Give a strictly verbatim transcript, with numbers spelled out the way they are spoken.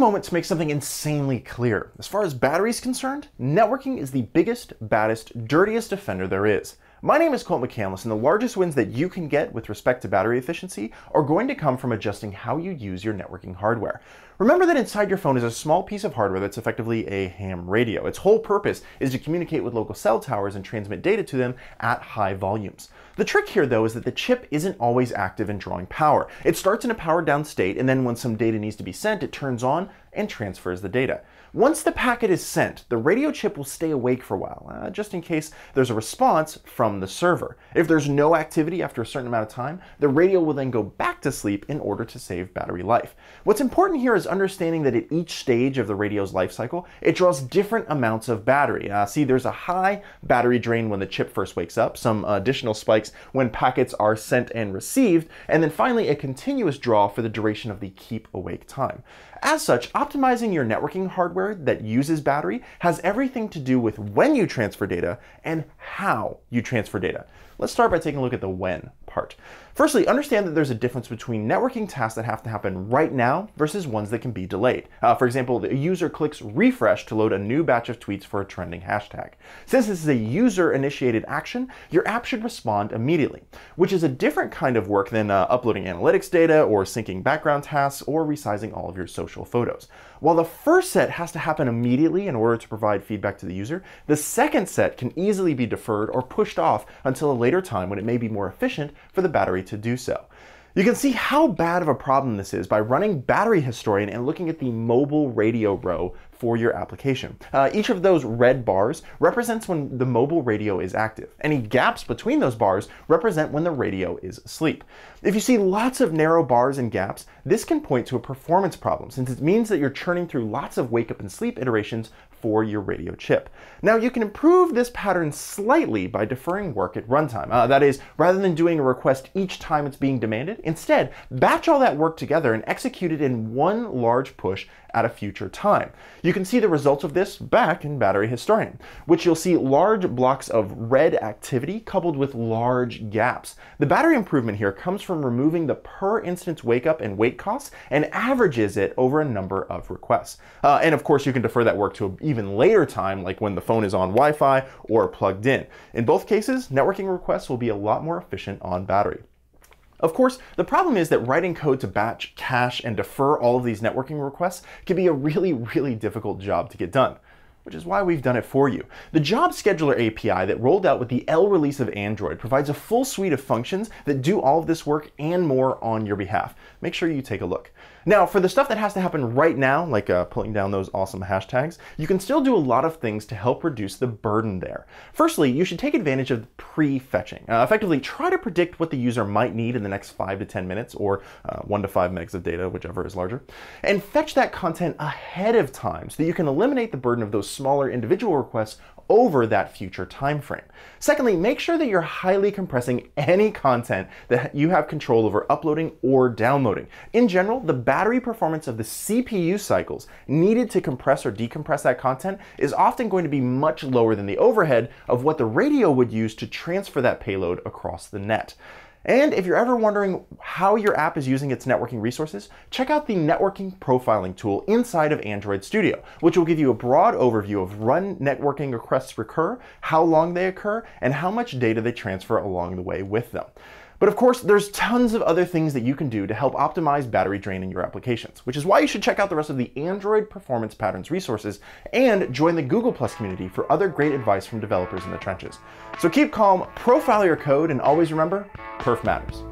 moment to make something insanely clear. As far as battery is concerned, networking is the biggest, baddest, dirtiest offender there is. My name is Colt McAnlis, and the largest wins that you can get with respect to battery efficiency are going to come from adjusting how you use your networking hardware. Remember that inside your phone is a small piece of hardware that's effectively a ham radio. Its whole purpose is to communicate with local cell towers and transmit data to them at high volumes. The trick here, though, is that the chip isn't always active and drawing power. It starts in a powered down state, and then when some data needs to be sent, it turns on and transfers the data. Once the packet is sent, the radio chip will stay awake for a while, uh, just in case there's a response from the server. If there's no activity after a certain amount of time, the radio will then go back to sleep in order to save battery life. What's important here is understanding that at each stage of the radio's life cycle, it draws different amounts of battery. Uh, see, there's a high battery drain when the chip first wakes up, some additional spikes when packets are sent and received, and then finally a continuous draw for the duration of the keep awake time. As such, optimizing your networking hardware that uses battery has everything to do with when you transfer data and how you transfer data. Let's start by taking a look at the when part. Firstly, understand that there's a difference between networking tasks that have to happen right now versus ones that can be delayed. Uh, for example, the user clicks refresh to load a new batch of tweets for a trending hashtag. Since this is a user-initiated action, your app should respond immediately, which is a different kind of work than uh, uploading analytics data or syncing background tasks or resizing all of your social photos. While the first set has to happen immediately in order to provide feedback to the user, the second set can easily be deferred or pushed off until a later time when it may be more efficient for the battery to do so. You can see how bad of a problem this is by running Battery Historian and looking at the mobile radio row for your application. Uh, each of those red bars represents when the mobile radio is active. Any gaps between those bars represent when the radio is asleep. If you see lots of narrow bars and gaps, this can point to a performance problem, since it means that you're churning through lots of wake up and sleep iterations for your radio chip. Now, you can improve this pattern slightly by deferring work at runtime. Uh, that is, rather than doing a request each time it's being demanded, instead, batch all that work together and execute it in one large push at a future time. You can see the results of this back in Battery Historian, which you'll see large blocks of red activity coupled with large gaps. The battery improvement here comes from removing the per instance wake up and wait costs and averages it over a number of requests. Uh, and of course, you can defer that work to an even later time, like when the phone is on Wi-Fi or plugged in. In both cases, networking requests will be a lot more efficient on battery. Of course, the problem is that writing code to batch, cache, and defer all of these networking requests can be a really, really difficult job to get done, which is why we've done it for you. The Job Scheduler A P I that rolled out with the L release of Android provides a full suite of functions that do all of this work and more on your behalf. Make sure you take a look. Now, for the stuff that has to happen right now, like uh, pulling down those awesome hashtags, you can still do a lot of things to help reduce the burden there. Firstly, you should take advantage of prefetching. Uh, effectively, try to predict what the user might need in the next five to ten minutes, or uh, one to five megs of data, whichever is larger, and fetch that content ahead of time so that you can eliminate the burden of those smaller individual requests over that future time frame. Secondly, make sure that you're highly compressing any content that you have control over uploading or downloading. In general, the battery performance of the C P U cycles needed to compress or decompress that content is often going to be much lower than the overhead of what the radio would use to transfer that payload across the net. And if you're ever wondering how your app is using its networking resources, check out the networking profiling tool inside of Android Studio, which will give you a broad overview of when networking requests recur, how long they occur, and how much data they transfer along the way with them. But of course, there's tons of other things that you can do to help optimize battery drain in your applications, which is why you should check out the rest of the Android Performance Patterns resources and join the Google Plus community for other great advice from developers in the trenches. So keep calm, profile your code, and always remember, perf matters.